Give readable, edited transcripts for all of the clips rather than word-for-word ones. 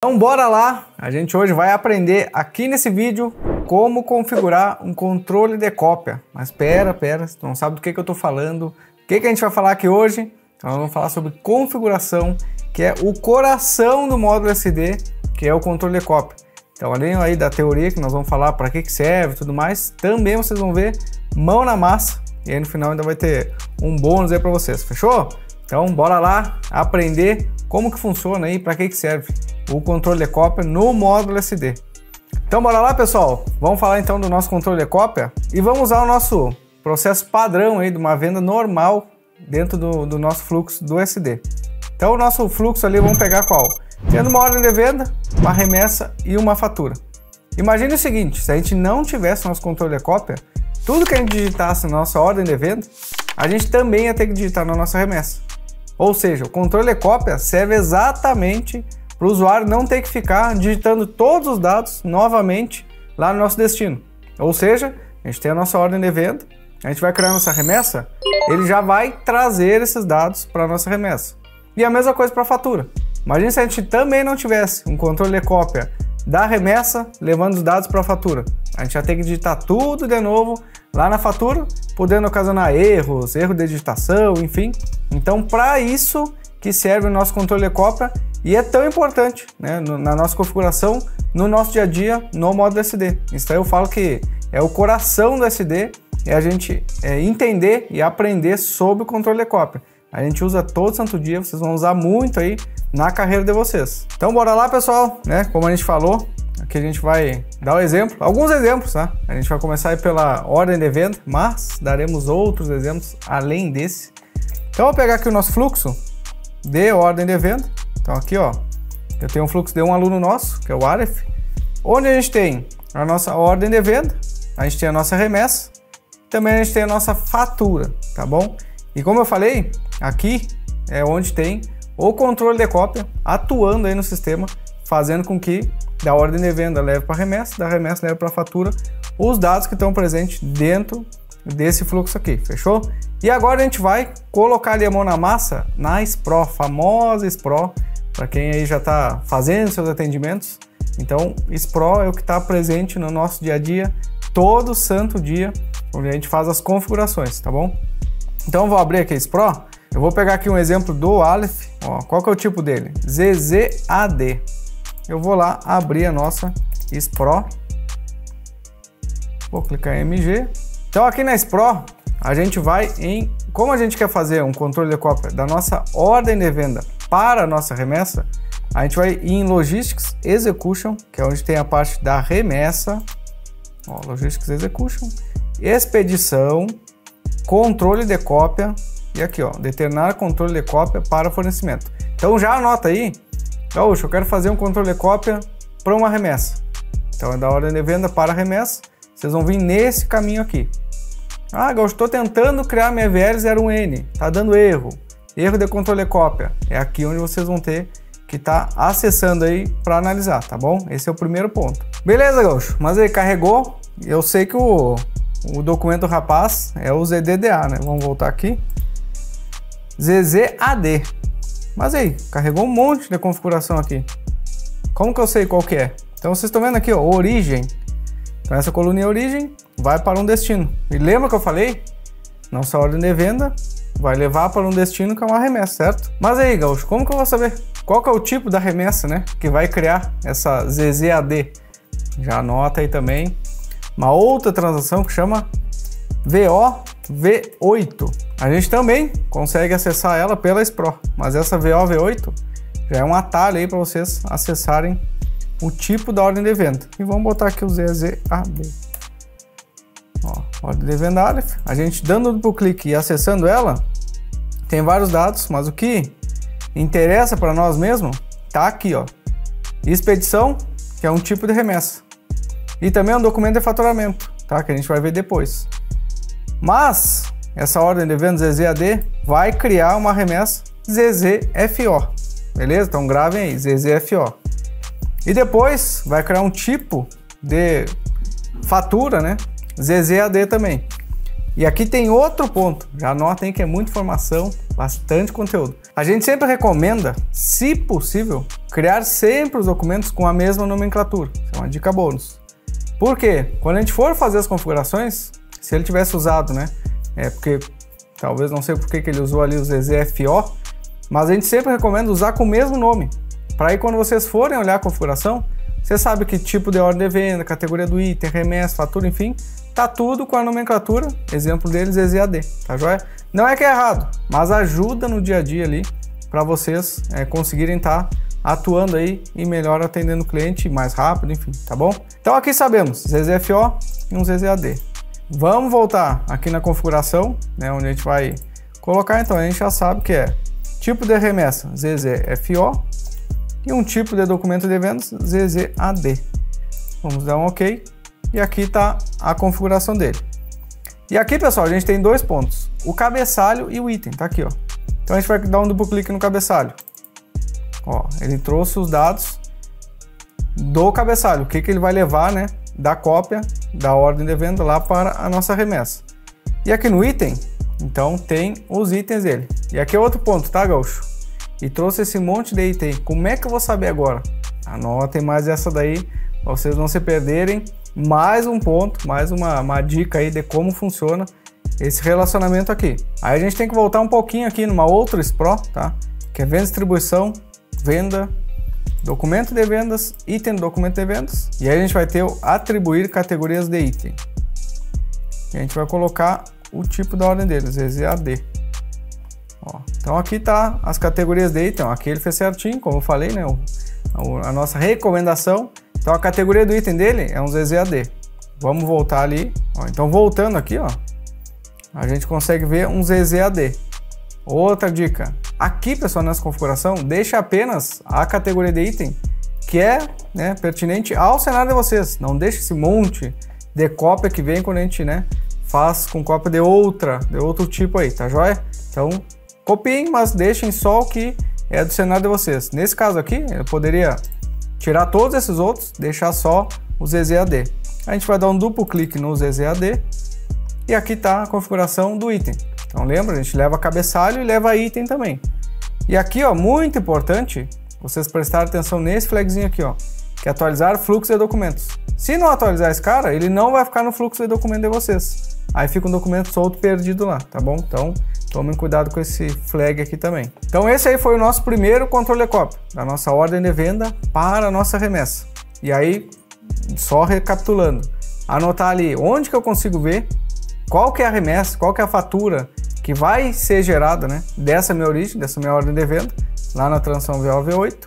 Então bora lá, a gente hoje vai aprender aqui nesse vídeo como configurar um controle de cópia. Mas pera, você não sabe do que eu tô falando. O que a gente vai falar aqui hoje? Então nós vamos falar sobre configuração, que é o coração do módulo SD, que é o controle de cópia. Então além aí da teoria que nós vamos falar para que serve e tudo mais, também vocês vão ver mão na massa. E aí no final ainda vai ter um bônus aí para vocês, fechou? Então bora lá aprender como que funciona aí, para que serve o controle de cópia no módulo SD. Então bora lá, pessoal, vamos falar então do nosso controle de cópia e vamos usar o nosso processo padrão aí de uma venda normal dentro do nosso fluxo do SD. Então o nosso fluxo ali, vamos pegar qual? Tendo uma ordem de venda, uma remessa e uma fatura. Imagine o seguinte, se a gente não tivesse o nosso controle de cópia, tudo que a gente digitasse na nossa ordem de venda, a gente também ia ter que digitar na nossa remessa. Ou seja, o controle de cópia serve exatamente para o usuário não ter que ficar digitando todos os dados novamente lá no nosso destino. Ou seja, a gente tem a nossa ordem de venda, a gente vai criar a nossa remessa, ele já vai trazer esses dados para a nossa remessa. E a mesma coisa para a fatura. Imagina se a gente também não tivesse um controle de cópia da remessa levando os dados para a fatura. A gente já tem que digitar tudo de novo lá na fatura, podendo ocasionar erros, erro de digitação, enfim. Então, para isso que serve o nosso controle de cópia e é tão importante, né, na nossa configuração, no nosso dia a dia, no módulo SD. Isso aí eu falo que é o coração do SD, é a gente entender e aprender sobre o controle de cópia. A gente usa todo santo dia, vocês vão usar muito aí na carreira de vocês. Então bora lá, pessoal, né, como a gente falou, aqui a gente vai dar um exemplo, alguns exemplos, tá? A gente vai começar aí pela ordem de venda, mas daremos outros exemplos além desse. Então eu vou pegar aqui o nosso fluxo de ordem de venda. Então aqui, ó, eu tenho um fluxo de um aluno nosso, que é o Arif, onde a gente tem a nossa ordem de venda, a gente tem a nossa remessa, também a gente tem a nossa fatura, tá bom? E como eu falei, aqui é onde tem o controle de cópia atuando aí no sistema, fazendo com que da ordem de venda leve para remessa, da remessa leve para fatura, os dados que estão presentes dentro desse fluxo aqui, fechou? E agora a gente vai colocar ali a mão na massa na SPRO, famosa SPRO, para quem aí já está fazendo seus atendimentos. Então SPRO é o que está presente no nosso dia a dia, todo santo dia, onde a gente faz as configurações, tá bom? Então eu vou abrir aqui a SPRO, eu vou pegar aqui um exemplo do Aleph, ó, qual que é o tipo dele? ZZAD. Eu vou lá abrir a nossa SPRO, vou clicar em MG. Então aqui na SPRO, a gente vai em, como a gente quer fazer um controle de cópia da nossa ordem de venda para a nossa remessa, a gente vai em Logistics Execution, que é onde tem a parte da remessa, ó, Logistics Execution, expedição, controle de cópia, e aqui, ó, determinar controle de cópia para fornecimento. Então já anota aí, Gaúcho, eu quero fazer um controle de cópia para uma remessa. Então é da ordem de venda para a remessa, vocês vão vir nesse caminho aqui. Ah, Gaúcho, estou tentando criar minha VL01N, tá dando erro. Erro de controle de cópia. É aqui onde vocês vão ter que estar acessando aí para analisar, tá bom? Esse é o primeiro ponto. Beleza, Gaúcho, mas aí carregou. Eu sei que o documento do rapaz é o ZDDA, né? Vamos voltar aqui. ZZAD. Mas aí, carregou um monte de configuração aqui. Como que eu sei qual que é? Então vocês estão vendo aqui, ó, origem. Então essa coluna é origem, vai para um destino. E lembra que eu falei? Nossa ordem de venda vai levar para um destino que é uma remessa, certo? Mas aí, Gaúcho, como que eu vou saber qual que é o tipo da remessa, né, que vai criar essa ZZAD? Já anota aí também uma outra transação que chama VOV8. A gente também consegue acessar ela pela SPRO, mas essa VOV8 já é um atalho aí para vocês acessarem o tipo da ordem de venda. E vamos botar aqui o ZZAB. Ó, ordem de venda Aleph. A gente dando duplo clique e acessando ela, tem vários dados, mas o que interessa para nós mesmo tá aqui, ó. Expedição, que é um tipo de remessa. E também um documento de faturamento, tá? Que a gente vai ver depois. Mas essa ordem de venda ZZAD vai criar uma remessa ZZFO. Beleza? Então gravem aí, ZZFO. E depois vai criar um tipo de fatura, né? ZZAD também. E aqui tem outro ponto, já anotem que é muita informação, bastante conteúdo. A gente sempre recomenda, se possível, criar sempre os documentos com a mesma nomenclatura. Isso é uma dica bônus. Por quê? Quando a gente for fazer as configurações, se ele tivesse usado, né? Porque talvez não sei por que ele usou ali o ZZFO, mas a gente sempre recomenda usar com o mesmo nome. Para aí quando vocês forem olhar a configuração, você sabe que tipo de ordem de venda, categoria do item, remessa, fatura, enfim, tá tudo com a nomenclatura, exemplo deles é ZAD, tá joia? Não é que é errado, mas ajuda no dia a dia ali para vocês conseguirem estar atuando aí e melhor atendendo o cliente mais rápido, enfim, tá bom? Então aqui sabemos, ZZFO e um ZZAD. Vamos voltar aqui na configuração, né, onde a gente vai colocar, então a gente já sabe que é tipo de remessa, ZZFO, e um tipo de documento de vendas, ZZAD. Vamos dar um OK. E aqui está a configuração dele. E aqui, pessoal, a gente tem dois pontos. O cabeçalho e o item, tá aqui, ó. Então a gente vai dar um duplo clique no cabeçalho. Ó, ele trouxe os dados do cabeçalho. O que que ele vai levar, né? Da cópia, da ordem de venda lá para a nossa remessa. E aqui no item, então tem os itens dele. E aqui é outro ponto, tá, gaúcho? E trouxe esse monte de item. Como é que eu vou saber agora? Anotem mais essa daí, pra vocês não se perderem. Mais um ponto, mais uma dica aí de como funciona esse relacionamento aqui. Aí a gente tem que voltar um pouquinho aqui numa outra SPRO, tá? Que é venda, distribuição, venda, documento de vendas, item do documento de vendas. E aí a gente vai ter o atribuir categorias de item. E a gente vai colocar o tipo da ordem deles, ZZAD. Ó, então aqui tá as categorias de item. Aqui ele fez certinho, como eu falei, né? A nossa recomendação. Então a categoria do item dele é um ZZAD. Vamos voltar ali. Ó, então voltando aqui, ó, a gente consegue ver um ZZAD. Outra dica. Aqui, pessoal, nessa configuração, deixa apenas a categoria de item que é, né, pertinente ao cenário de vocês. Não deixe esse monte de cópia que vem quando a gente, né, faz com cópia de outro tipo aí, tá joia? Então copiem, mas deixem só o que é do cenário de vocês. Nesse caso aqui, eu poderia tirar todos esses outros, deixar só o ZZAD. A gente vai dar um duplo clique no ZZAD e aqui está a configuração do item. Então lembra, a gente leva cabeçalho e leva item também. E aqui, ó, muito importante vocês prestarem atenção nesse flagzinho aqui, ó, que é atualizar fluxo de documentos. Se não atualizar esse cara, ele não vai ficar no fluxo de documento de vocês. Aí fica um documento solto perdido lá, tá bom? Então tomem cuidado com esse flag aqui também. Então esse aí foi o nosso primeiro controle copy, da nossa ordem de venda para a nossa remessa. E aí, só recapitulando, anotar ali onde que eu consigo ver qual que é a remessa, qual que é a fatura que vai ser gerada, né, dessa minha origem, dessa minha ordem de venda, lá na transação VOV8,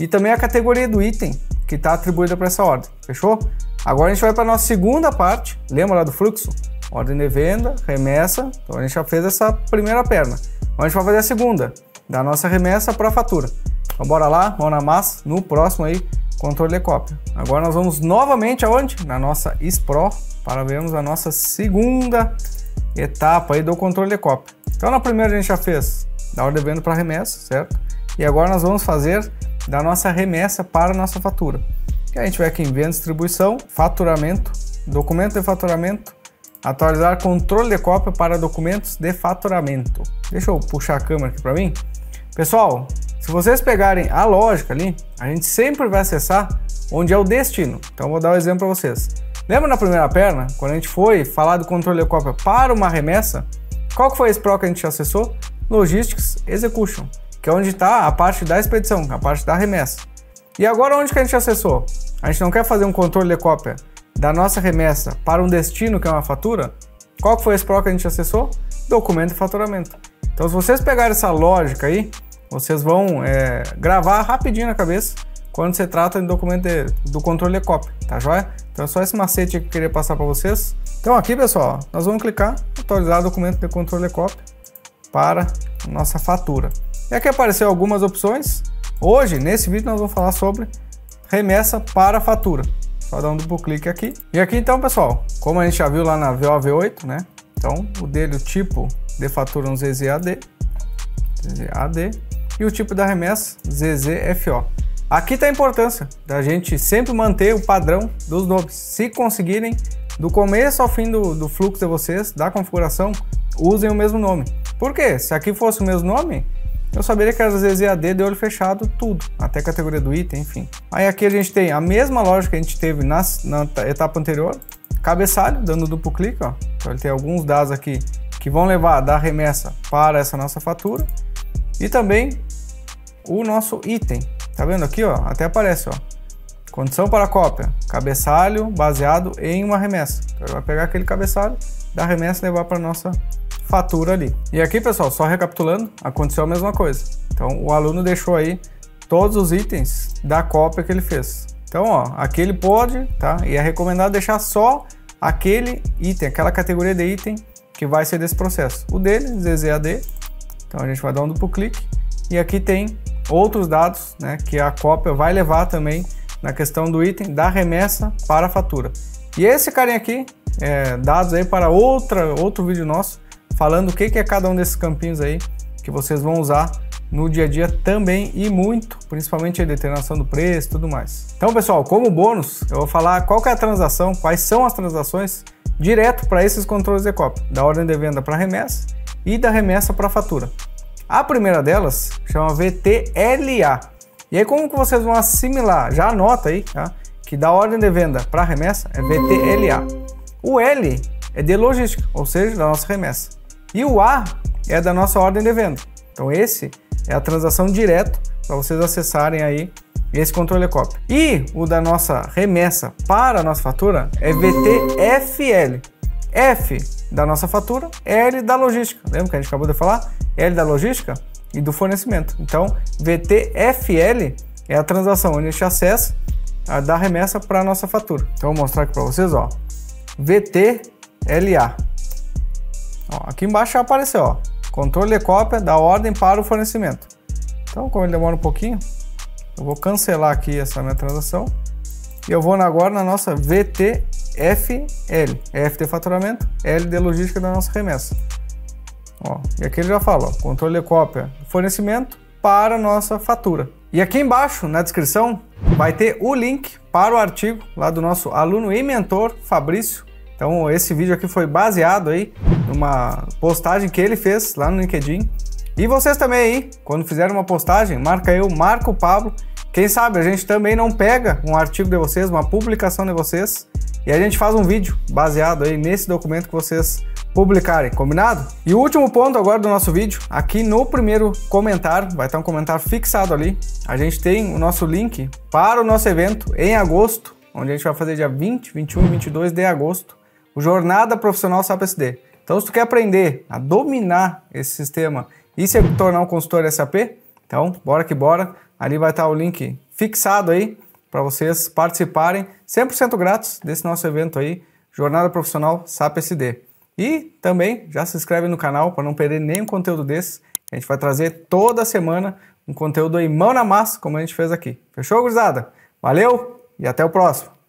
e também a categoria do item que está atribuída para essa ordem, fechou? Agora a gente vai para a nossa segunda parte, lembra lá do fluxo? Ordem de venda, remessa, então a gente já fez essa primeira perna. Agora a gente vai fazer a segunda, da nossa remessa para a fatura. Então bora lá, mão na massa, no próximo aí, controle de cópia. Agora nós vamos novamente aonde? Na nossa SPRO, para vermos a nossa segunda etapa aí do controle de cópia. Então na primeira a gente já fez da ordem de venda para remessa, certo? E agora nós vamos fazer da nossa remessa para a nossa fatura. E a gente vai aqui em venda, distribuição, faturamento, documento de faturamento, atualizar controle de cópia para documentos de faturamento. Deixa eu puxar a câmera aqui para mim. Pessoal, se vocês pegarem a lógica ali, a gente sempre vai acessar onde é o destino. Então vou dar um exemplo para vocês. Lembra na primeira perna, quando a gente foi falar do controle de cópia para uma remessa? Qual que foi a SPRO que a gente acessou? Logistics Execution, que é onde está a parte da expedição, a parte da remessa. E agora onde que a gente acessou? A gente não quer fazer um controle de cópia da nossa remessa para um destino que é uma fatura? Qual que foi esse SPRO que a gente acessou? Documento de faturamento. Então se vocês pegarem essa lógica aí, vocês vão gravar rapidinho na cabeça quando se trata de documento do controle de cópia, tá joia? Então é só esse macete que eu queria passar para vocês. Então aqui, pessoal, nós vamos clicar atualizar documento de controle de cópia para nossa fatura. E aqui apareceu algumas opções. Hoje, nesse vídeo, nós vamos falar sobre remessa para fatura. Só dar um duplo clique aqui. E aqui então, pessoal, como a gente já viu lá na VOV8, né? Então o dele, o tipo de fatura é um ZZAD, ZZAD, e o tipo da remessa ZZFO. Aqui tá a importância da gente sempre manter o padrão dos nomes. Se conseguirem, do começo ao fim do fluxo de vocês, da configuração, usem o mesmo nome. Por quê? Se aqui fosse o mesmo nome, eu saberia que era ZZAD de olho fechado, tudo, até categoria do item, enfim. Aí aqui a gente tem a mesma lógica que a gente teve na etapa anterior, cabeçalho, dando duplo clique, ó. Então ele tem alguns dados aqui que vão levar da remessa para essa nossa fatura e também o nosso item. Tá vendo aqui, ó? Até aparece, ó. Condição para cópia, cabeçalho baseado em uma remessa. Então ele vai pegar aquele cabeçalho da remessa e levar para a nossa fatura ali. E aqui, pessoal, só recapitulando, aconteceu a mesma coisa. Então o aluno deixou aí todos os itens da cópia que ele fez. Então, ó, aqui ele pode, tá? E é recomendado deixar só aquele item, aquela categoria de item que vai ser desse processo. O dele, ZZAD. Então a gente vai dar um duplo clique. E aqui tem outros dados, né, que a cópia vai levar também na questão do item da remessa para a fatura. E esse carinha aqui, dados aí para outro vídeo nosso, falando o que é cada um desses campinhos aí que vocês vão usar no dia a dia também e muito, principalmente a determinação do preço e tudo mais. Então, pessoal, como bônus, eu vou falar qual que é a transação, quais são as transações direto para esses controles de cópia, da ordem de venda para remessa e da remessa para fatura. A primeira delas chama VTLA. E aí como que vocês vão assimilar? Já anota aí, tá? Que da ordem de venda para remessa é VTLA. O L é de logística, ou seja, da nossa remessa. E o A é da nossa ordem de venda. Então esse é a transação direto para vocês acessarem aí esse controle de cópia. E o da nossa remessa para a nossa fatura é VTFL. F da nossa fatura, L da logística. Lembra que a gente acabou de falar? L da logística e do fornecimento. Então, VTFL é a transação onde a gente acessa a da remessa para a nossa fatura. Então, eu vou mostrar aqui para vocês, ó. VTLA. Ó, aqui embaixo já apareceu, ó. Controle de cópia da ordem para o fornecimento. Então, como ele demora um pouquinho, eu vou cancelar aqui essa minha transação e eu vou agora na nossa VTFL. F de faturamento, L de logística da nossa remessa. Ó, e aqui ele já fala, ó, controle de cópia fornecimento para a nossa fatura. E aqui embaixo, na descrição, vai ter o link para o artigo lá do nosso aluno e mentor, Fabrício. Então esse vídeo aqui foi baseado aí numa postagem que ele fez lá no LinkedIn. E vocês também aí, quando fizerem uma postagem, marca eu, marca o Pablo. Quem sabe a gente também não pega um artigo de vocês, uma publicação de vocês, e a gente faz um vídeo baseado aí nesse documento que vocês publicarem, combinado? E o último ponto agora do nosso vídeo, aqui no primeiro comentário, vai estar um comentário fixado ali, a gente tem o nosso link para o nosso evento em agosto, onde a gente vai fazer dia 20, 21 e 22 de agosto, o Jornada Profissional SAP SD. Então se tu quer aprender a dominar esse sistema e se tornar um consultor SAP, então bora que bora, ali vai estar o link fixado aí para vocês participarem 100% grátis desse nosso evento aí, Jornada Profissional SAP SD. E também já se inscreve no canal para não perder nenhum conteúdo desse. A gente vai trazer toda semana um conteúdo aí mão na massa, como a gente fez aqui. Fechou, gurizada? Valeu e até o próximo!